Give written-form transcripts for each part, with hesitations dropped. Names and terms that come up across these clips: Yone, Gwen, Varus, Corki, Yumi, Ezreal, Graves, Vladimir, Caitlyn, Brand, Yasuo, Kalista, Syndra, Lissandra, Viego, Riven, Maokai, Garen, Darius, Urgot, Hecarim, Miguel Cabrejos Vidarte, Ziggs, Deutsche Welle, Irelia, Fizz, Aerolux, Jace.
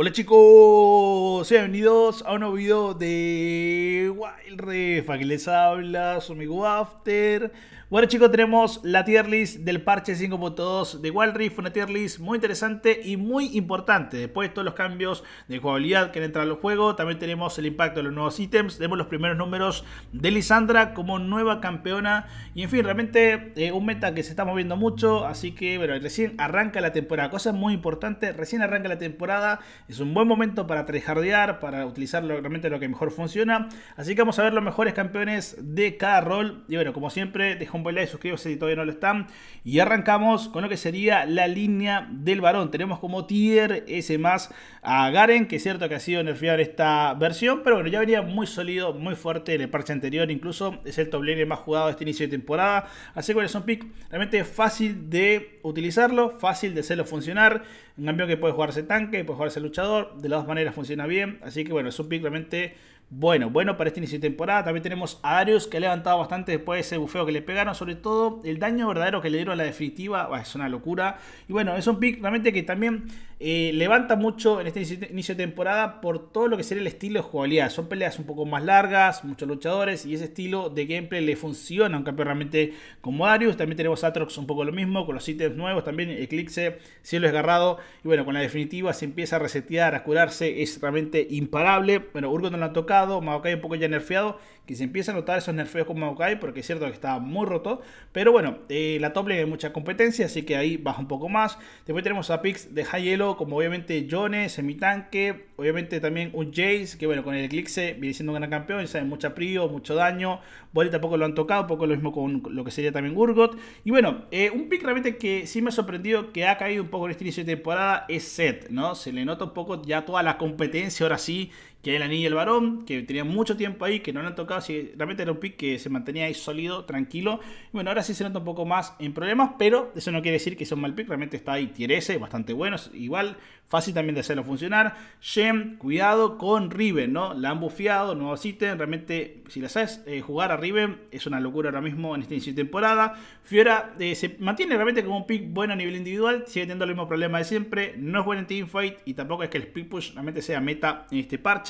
Hola chicos, sean bienvenidos a un nuevo video de Wild Rift. Aquí les habla su amigo After. Bueno chicos, tenemos la tier list del parche 5.2 de Wild Rift. Una tier list muy interesante y muy importante. Después de todos los cambios de jugabilidad que han entrado al juego, también tenemos el impacto de los nuevos ítems. Tenemos los primeros números de Lissandra como nueva campeona. Y en fin, realmente un meta que se está moviendo mucho. Así que bueno, recién arranca la temporada. Cosa muy importante, recién arranca la temporada. Es un buen momento para tryhardear, para utilizar realmente lo que mejor funciona. Así que vamos a ver los mejores campeones de cada rol. Y bueno, como siempre, dejo un buen like, suscríbanse si todavía no lo están. Y arrancamos con lo que sería la línea del varón. Tenemos como tier S más a Garen, que es cierto que ha sido nerfeado en esta versión, pero bueno, ya venía muy sólido, muy fuerte en el parche anterior. Incluso es el top lane más jugado de este inicio de temporada. Así que bueno, es un pick realmente fácil de utilizarlo, fácil de hacerlo funcionar. Un campeón que puede jugarse tanque, puede jugarse luchador, de las dos maneras funciona bien. Así que bueno, es un pick realmente bueno para este inicio de temporada. También tenemos a Darius, que ha levantado bastante después de ese bufeo que le pegaron. Sobre todo el daño verdadero que le dieron a la definitiva, es una locura. Y bueno, es un pick realmente que también levanta mucho en este inicio de temporada por todo lo que sería el estilo de jugabilidad. Son peleas un poco más largas, muchos luchadores, y ese estilo de gameplay le funciona a un campeón realmente como Darius. También tenemos a Atrox un poco lo mismo, con los ítems nuevos, también Eclipse, Cielo Desgarrado. Y bueno, con la definitiva se empieza a resetear, a curarse, es realmente imparable. Bueno, Urgot no lo ha tocado, Maokai un poco ya nerfeado, que se empieza a notar esos nerfeos con Maokai, porque es cierto que está muy roto, pero bueno, la top lane hay mucha competencia, así que ahí baja un poco más. Después tenemos a picks de high elo, como obviamente Yone, semitanque, obviamente también un Jace, que bueno, con el Eclipse viene siendo un gran campeón, sabe, mucha prio, mucho daño. Bolly tampoco lo han tocado, un poco lo mismo con lo que sería también Urgot. Y bueno, un pick realmente que sí me ha sorprendido, que ha caído un poco en este inicio de temporada, es Zed, ¿no? Se le nota un poco ya toda la competencia, ahora sí, que hay la niña y el varón, que tenía mucho tiempo ahí, que no lo han tocado. Sí, realmente era un pick que se mantenía ahí sólido, tranquilo. Y bueno, ahora sí se nota un poco más en problemas, pero eso no quiere decir que sea un mal pick. Realmente está ahí tier S, bastante bueno, igual, fácil también de hacerlo funcionar. Shen, cuidado con Riven, ¿no? La han buffeado, nuevos ítems. Realmente, si la sabes jugar a Riven, es una locura ahora mismo en esta inicio de temporada. Fiora se mantiene realmente como un pick bueno a nivel individual, sigue teniendo el mismo problema de siempre. No es bueno en teamfight y tampoco es que el split push realmente sea meta en este parche.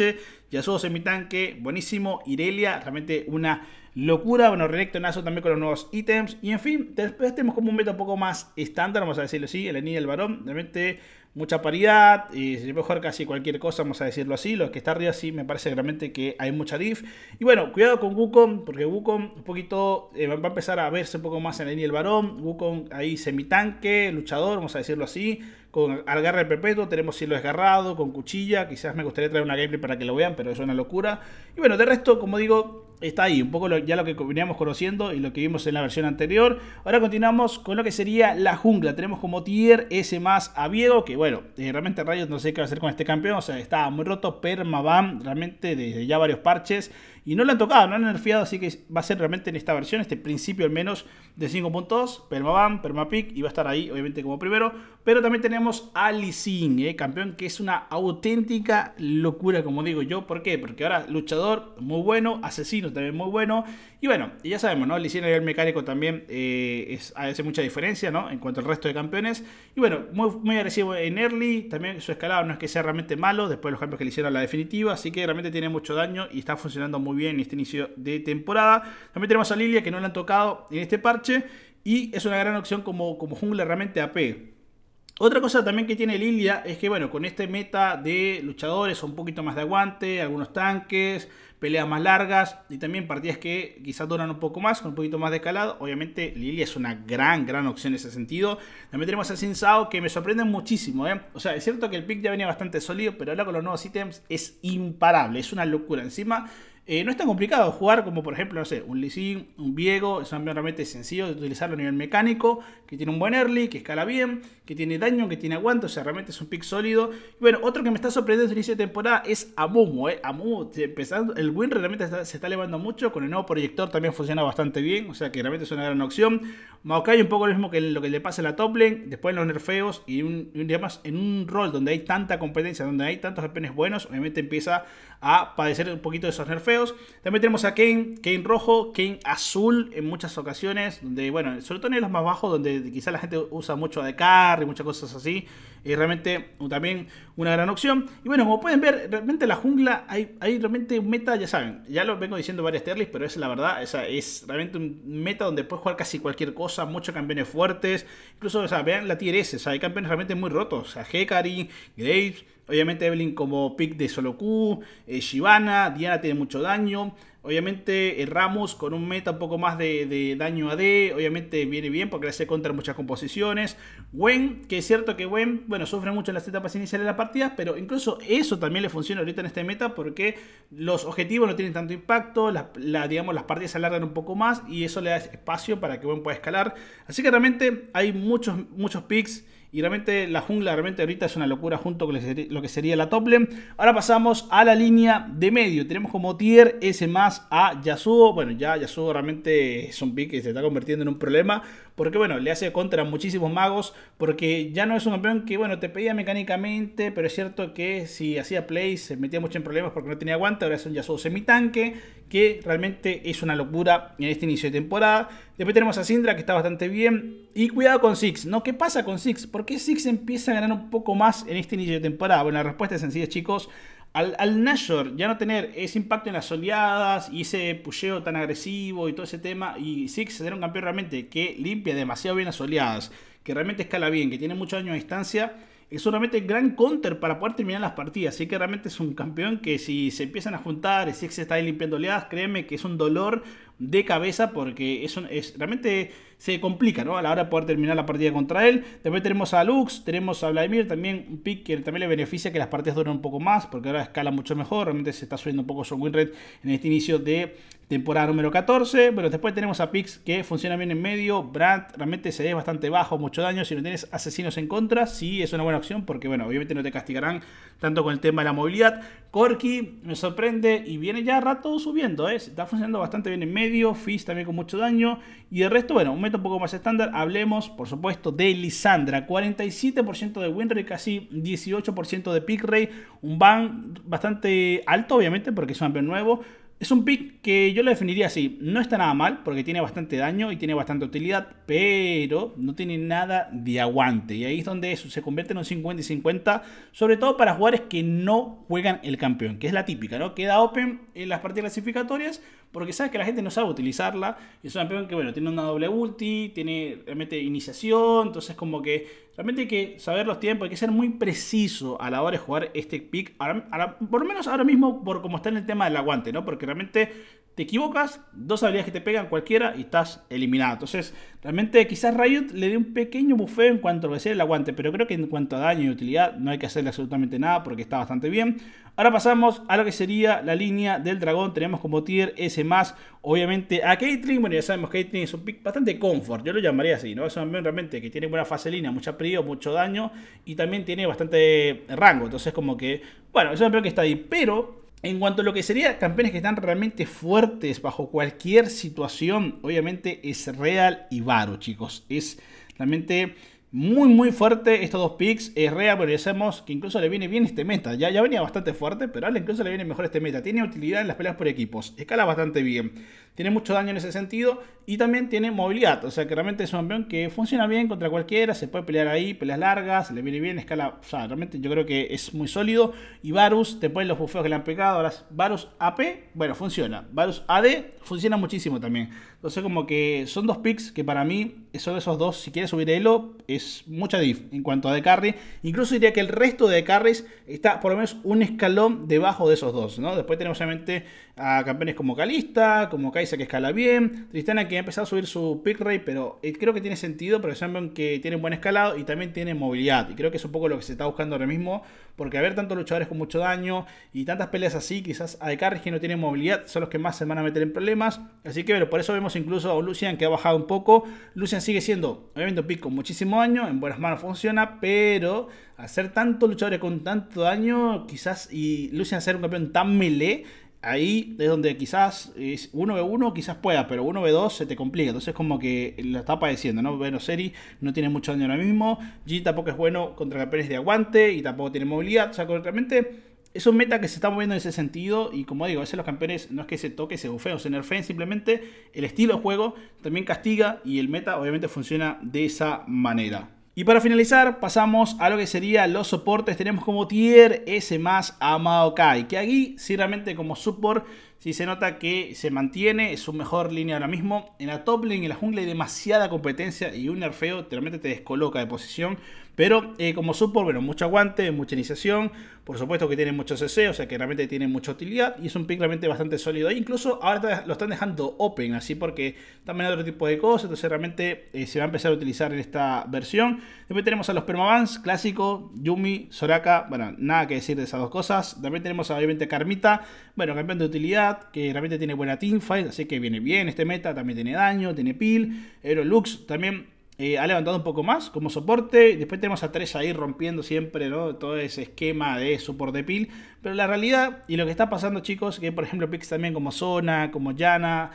Yasuo semitanque, buenísimo. Irelia, realmente una locura. Bueno, relectonazo también con los nuevos ítems. Y en fin, después tenemos como un meta un poco más estándar, vamos a decirlo así, la niña y el varón. Realmente mucha paridad, se puede jugar casi cualquier cosa, vamos a decirlo así. Los que está arriba sí me parece realmente que hay mucha diff. Y bueno, cuidado con Wukong, porque Wukong un poquito va a empezar a verse un poco más en la niña y el varón. Wukong ahí semitanque, luchador, vamos a decirlo así. Con Algarra del Perpetuo, tenemos Cielo Desgarrado, con Cuchilla. Quizás me gustaría traer una gameplay para que lo vean, pero es una locura. Y bueno, de resto, como digo, está ahí un poco ya lo que veníamos conociendo y lo que vimos en la versión anterior. Ahora continuamos con lo que sería la jungla. Tenemos como tier S más a Viego, que bueno, realmente Riot no sé qué va a hacer con este campeón. O sea, está muy roto, permaban realmente desde ya varios parches. Y no lo han tocado, no lo han nerfeado, así que va a ser realmente en esta versión, este principio al menos de 5.2, permaban, permapick, y va a estar ahí obviamente como primero. Pero también tenemos a Lysin, campeón que es una auténtica locura, como digo yo. ¿Por qué? Porque ahora luchador muy bueno, asesino también muy bueno. Y bueno, ya sabemos, ¿no? Lysin a nivel mecánico también hace mucha diferencia, ¿no? En cuanto al resto de campeones. Y bueno, muy agresivo en early. También su escalado no es que sea realmente malo después de los cambios que le hicieron a la definitiva. Así que realmente tiene mucho daño y está funcionando muy bien en este inicio de temporada. También tenemos a Lilia, que no la han tocado en este parche. Y es una gran opción como jungla realmente AP. Otra cosa también que tiene Lilia es que, bueno, con este meta de luchadores, un poquito más de aguante, algunos tanques, peleas más largas y también partidas que quizás duran un poco más, con un poquito más de escalado. Obviamente Lilia es una gran opción en ese sentido. También tenemos a Xin Zhao, que me sorprende muchísimo, O sea, es cierto que el pick ya venía bastante sólido, pero ahora con los nuevos ítems es imparable, es una locura. Encima, no es tan complicado jugar como, por ejemplo, no sé, un Lysin, un Viego. Es un campeón realmente sencillo de utilizarlo a nivel mecánico, que tiene un buen early, que escala bien, que tiene daño, que tiene aguante. O sea, realmente es un pick sólido. Y bueno, otro que me está sorprendiendo desde el inicio de temporada es Amumu, Amumu, empezando, el win realmente se está elevando mucho. Con el nuevo proyector también funciona bastante bien. O sea, que realmente es una gran opción. Maokai un poco lo mismo que lo que le pasa a la top lane. Después en los nerfeos y además en un rol donde hay tanta competencia, donde hay tantos campeones buenos, obviamente empieza a padecer un poquito de esos nerfeos. trofeos. También tenemos a Kayn rojo, Kayn azul en muchas ocasiones, donde, bueno, sobre todo en los más bajos, donde quizá la gente usa mucho de carry, muchas cosas así. Y realmente también una gran opción. Y bueno, como pueden ver, realmente la jungla hay realmente un meta, ya saben, ya lo vengo diciendo varias terlis, pero es la verdad, es realmente un meta donde puedes jugar casi cualquier cosa, muchos campeones fuertes, incluso, vean la tier S, hay campeones realmente muy rotos, Hecarim, Graves, obviamente Evelynn como pick de solo Q, Shyvana, Diana tiene mucho daño. Obviamente Ramos con un meta un poco más de daño AD, obviamente viene bien porque le hace contra muchas composiciones. Gwen, que es cierto que Gwen, bueno, sufre mucho en las etapas iniciales de la partida, pero incluso eso también le funciona ahorita en este meta porque los objetivos no tienen tanto impacto, digamos, las partidas se alargan un poco más y eso le da espacio para que Gwen pueda escalar. Así que realmente hay muchos picks. Y realmente la jungla ahorita es una locura junto con lo que sería la top lane. Ahora pasamos a la línea de medio. Tenemos como tier S más a Yasuo. Bueno, ya Yasuo realmente es un pick que se está convirtiendo en un problema. Porque bueno, le hace contra muchísimos magos. Porque ya no es un campeón que, bueno, te pedía mecánicamente. Pero es cierto que si hacía plays se metía mucho en problemas porque no tenía aguante. Ahora es un Yasuo semitanque, que realmente es una locura en este inicio de temporada. Después tenemos a Syndra, que está bastante bien. Y cuidado con Ziggs, ¿no? ¿Qué pasa con Ziggs? ¿Por qué Ziggs empieza a ganar un poco más en este inicio de temporada? Bueno, la respuesta es sencilla, chicos. Al Nashor ya no tener ese impacto en las oleadas y ese pusheo tan agresivo y todo ese tema. Y Ziggs será un campeón realmente que limpia demasiado bien las oleadas, que realmente escala bien, que tiene muchos años de distancia. Es realmente gran counter para poder terminar las partidas. Así que realmente es un campeón que si se empiezan a juntar, si se está ahí limpiando oleadas, créeme que es un dolor de cabeza porque realmente se complica, ¿no? A la hora de poder terminar la partida contra él. Después tenemos a Lux, tenemos a Vladimir, también un pick que también le beneficia que las partidas duren un poco más porque ahora escala mucho mejor. Realmente se está subiendo un poco su win rate en este inicio de temporada número 14. Bueno, después tenemos a picks que funcionan bien en medio. Brand realmente se ve bastante bajo, mucho daño. Si no tienes asesinos en contra, sí es una buena opción porque, bueno, obviamente no te castigarán tanto con el tema de la movilidad. Corki me sorprende y viene ya rato subiendo, ¿eh? Se está funcionando bastante bien en medio. Fizz también con mucho daño. Y el resto, bueno, un método un poco más estándar. Hablemos, por supuesto, de Lissandra. 47% de win rate, casi 18% de pick rate. Un ban bastante alto, obviamente, porque es un campeón nuevo. Es un pick que yo lo definiría así, no está nada mal porque tiene bastante daño y tiene bastante utilidad, pero no tiene nada de aguante. Y ahí es donde eso se convierte en un 50 y 50, sobre todo para jugadores que no juegan el campeón, que es la típica, ¿no? Queda open en las partidas clasificatorias porque sabes que la gente no sabe utilizarla. Es un campeón que, bueno, tiene una doble ulti, tiene realmente iniciación, entonces como que realmente hay que saber los tiempos, hay que ser muy preciso a la hora de jugar este pick. Por lo menos ahora mismo, por como está en el tema del aguante, ¿no? Porque realmente te equivocas, dos habilidades que te pegan cualquiera y estás eliminado. Entonces, realmente quizás Riot le dé un pequeño bufeo en cuanto a el aguante, pero creo que en cuanto a daño y utilidad no hay que hacerle absolutamente nada porque está bastante bien. Ahora pasamos a lo que sería la línea del dragón. Tenemos como tier S+, obviamente, a Caitlyn. Bueno, ya sabemos, Caitlyn es un pick bastante confort, yo lo llamaría así, ¿no? Es un campeón realmente que tiene buena faselina, mucha prio, mucho daño y también tiene bastante rango. Entonces, como que, bueno, es un campeón que está ahí, pero en cuanto a lo que sería campeones que están realmente fuertes bajo cualquier situación, obviamente es Ezreal y Varus, chicos. Es realmente muy muy fuerte estos dos picks. Ezreal, bueno, ya sabemos que incluso le viene bien este meta. Ya venía bastante fuerte, pero ahora incluso le viene mejor este meta. Tiene utilidad en las peleas por equipos, escala bastante bien, tiene mucho daño en ese sentido y también tiene movilidad. O sea que realmente es un campeón que funciona bien contra cualquiera, se puede pelear ahí, peleas largas, le viene bien, escala. O sea, realmente yo creo que es muy sólido. Y Varus, después de los bufeos que le han pegado, ahora Varus AP, bueno, funciona. Varus AD funciona muchísimo también. Entonces como que son dos picks que para mí son esos dos. Si quieres subir elo, es mucha diff en cuanto a de carry. Incluso diría que el resto de carries está por lo menos un escalón debajo de esos dos, ¿no? Después tenemos obviamente a campeones como Kalista, como Kai'Sa, que escala bien. Tristana, que ha empezado a subir su pick rate, pero creo que tiene sentido, pero es un que tiene buen escalado y también tiene movilidad. Y creo que es un poco lo que se está buscando ahora mismo, porque haber tantos luchadores con mucho daño y tantas peleas así, quizás a de carries que no tienen movilidad son los que más se van a meter en problemas. Así que, bueno, por eso vemos incluso a Lucian, que ha bajado un poco. Lucian sigue siendo obviamente un pick con muchísimo daño, en buenas manos funciona, pero hacer tantos luchadores con tanto daño, quizás, y Lucian ser un campeón tan melee, ahí es donde quizás 1v1 quizás pueda, pero 1v2 se te complica. Entonces como que lo está padeciendo, ¿no? Bueno, Seri no tiene mucho daño ahora mismo. G tampoco es bueno contra campeones de aguante y tampoco tiene movilidad. O sea, realmente Es un meta que se está moviendo en ese sentido y, como digo, a veces los campeones no es que se toque, se bufeen o se nerfeen, simplemente el estilo de juego también castiga y el meta obviamente funciona de esa manera. Y para finalizar pasamos a lo que serían los soportes. Tenemos como tier S más a Maokai, que aquí sí realmente como support sí se nota que se mantiene, es su mejor línea ahora mismo. En la top lane, en la jungla hay demasiada competencia y un nerfeo realmente te descoloca de posición. Pero como support, bueno, mucho aguante, mucha iniciación, por supuesto que tiene mucho CC, o sea que realmente tiene mucha utilidad y es un pick realmente bastante sólido. E incluso ahora lo están dejando open, así porque también hay otro tipo de cosas, entonces realmente se va a empezar a utilizar en esta versión. Después tenemos a los permabans, clásico, Yumi, Soraka, bueno, nada que decir de esas dos cosas. También tenemos obviamente a Karmita, bueno, campeón de utilidad, que realmente tiene buena teamfight, así que viene bien este meta, también tiene daño, tiene peel, Aerolux también. Ha levantado un poco más como soporte. Después tenemos a Thresh ahí rompiendo siempre, ¿no?, todo ese esquema de soporte peel. Pero la realidad y lo que está pasando, chicos, que por ejemplo picks también como Zona, como Yana,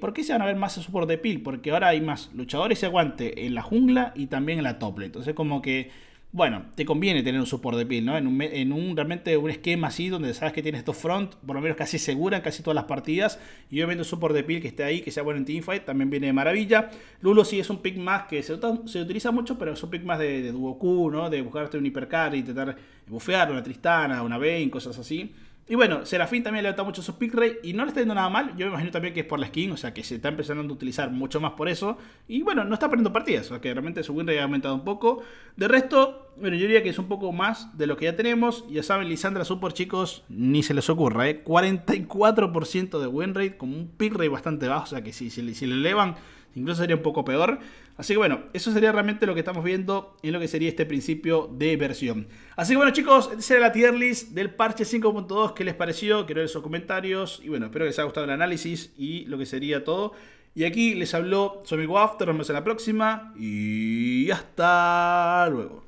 ¿por qué se van a ver más a soporte peel? Porque ahora hay más luchadores y aguante en la jungla y también en la tople. Entonces como que, bueno, te conviene tener un support de peel, ¿no? Realmente un esquema así donde sabes que tienes dos front, por lo menos casi segura en casi todas las partidas. Y obviamente un support de peel que esté ahí, que sea bueno en teamfight, también viene de maravilla. Lulo sí es un pick más que se utiliza mucho, pero es un pick más de duo Q, ¿no? De buscarte un hipercar y intentar bufear una Tristana, una Vayne, cosas así. Y bueno, Serafín también le ha dado mucho su pick rate y no le está yendo nada mal. Yo me imagino también que es por la skin, o sea que se está empezando a utilizar mucho más por eso. Y bueno, no está perdiendo partidas, o sea que realmente su win rate ha aumentado un poco. De resto, bueno, yo diría que es un poco más de lo que ya tenemos. Ya saben, Lissandra support, chicos, ni se les ocurra, ¿eh? 44% de win rate, con un pick rate bastante bajo, o sea que si le elevan incluso sería un poco peor. Así que bueno, eso sería realmente lo que estamos viendo en lo que sería este principio de versión. Así que bueno, chicos, esta será la tier list del parche 5.2. ¿Qué les pareció? Quiero ver sus comentarios. Y bueno, espero que les haya gustado el análisis y lo que sería todo. Y aquí les habló su amigo After. Nos vemos en la próxima y hasta luego.